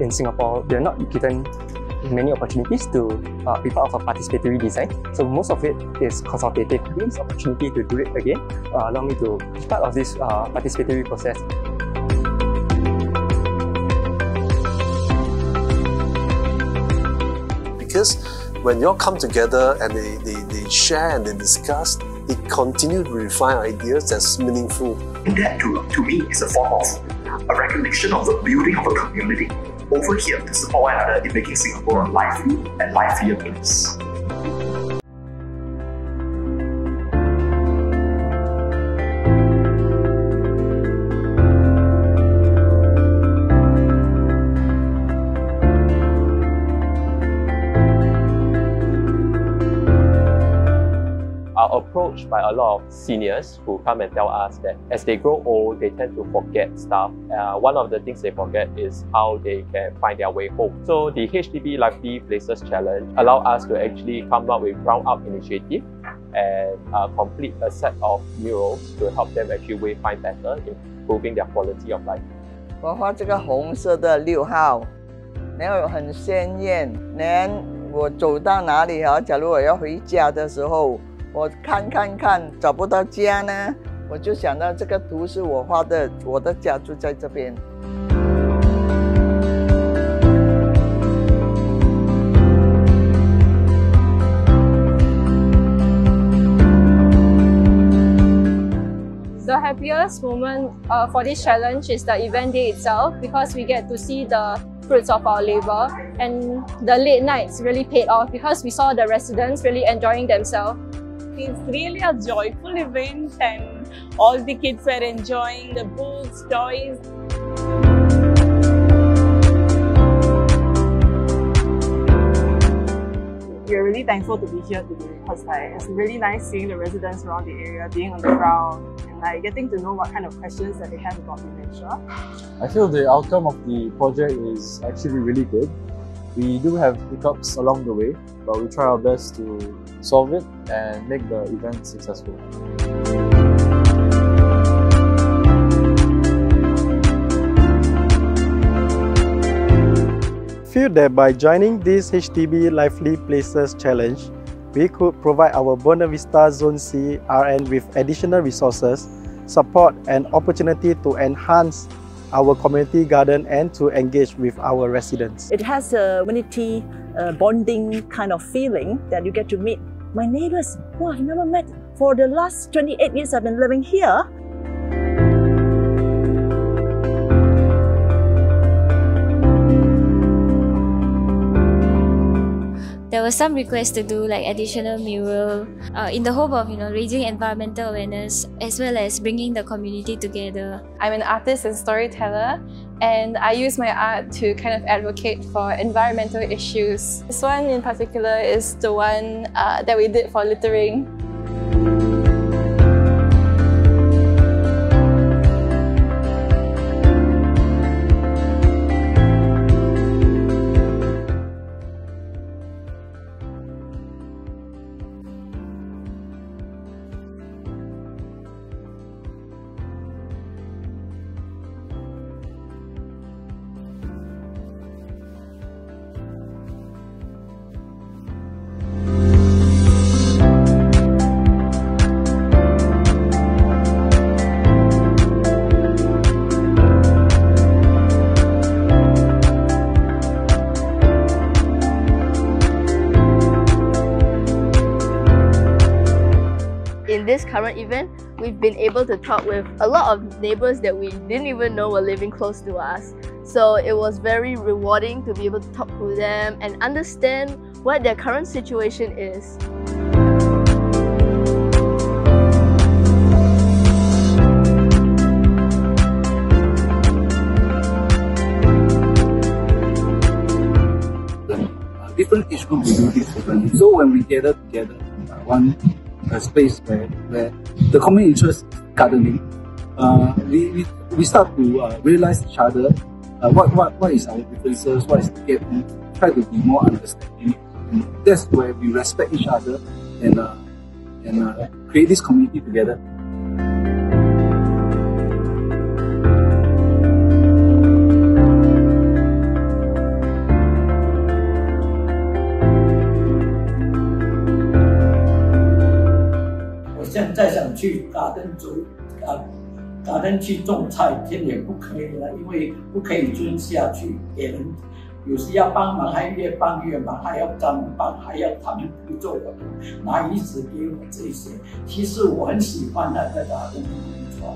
in Singapore, we are not given many opportunities to be part of a participatory design. So most of it is consultative. This opportunity to do it again allow me to be part of this participatory process. Because when you all come together and they share and they discuss, they continue to refine ideas that's meaningful. And that to me is a form of a recognition of the building of a community over here to support one another in making Singapore a lively and livelier place. Are approached by a lot of seniors who come and tell us that as they grow old, they tend to forget stuff. One of the things they forget is how they can find their way home. So the HDB Lively Places Challenge allows us to actually come up with ground-up initiative and complete a set of murals to help them actually wayfind better, improving their quality of life. 我画这个红色的六号，然后很鲜艳。然后我走到哪里啊？假如我要回家的时候。 我看找不到家呢，我就想到这个图是我画的，我的家就在这边。The happiest moment for this challenge is the event day itself because we get to see the fruits of our labor and the late nights really paid off because we saw the residents really enjoying themselves. It's really a joyful event and all the kids were enjoying the books, toys. We're really thankful to be here today because like, it's really nice seeing the residents around the area, being on the ground and like, getting to know what kind of questions that they have about dementia. I feel the outcome of the project is actually really good. We do have hiccups along the way, but we try our best to solve it and make the event successful. I feel that by joining this HDB Lively Places Challenge, we could provide our Bonavista Zone C RN with additional resources, support and opportunity to enhance our community garden and to engage with our residents. It has a community bonding kind of feeling that you get to meet my neighbours who I've never met for the last 28 years I've been living here. There were some requests to do like additional mural in the hope of raising environmental awareness as well as bringing the community together. I'm an artist and storyteller and I use my art to kind of advocate for environmental issues. This one in particular is the one that we did for littering. In this current event, we've been able to talk with a lot of neighbours that we didn't even know were living close to us. So it was very rewarding to be able to talk to them and understand what their current situation is. Different age groups do this differently. So when we gather together, a space where the common interest is gardening, we start to realize each other, what is our differences, what is the gap, and try to be more understanding. And that's where we respect each other and create this community together. 去garden去种菜，田也不可以了，因为不可以蹲下去，也能有时要帮忙，还越帮越忙，还要他们帮，还要他们不做我们拿椅子给我这些。其实我很喜欢那个打工工作。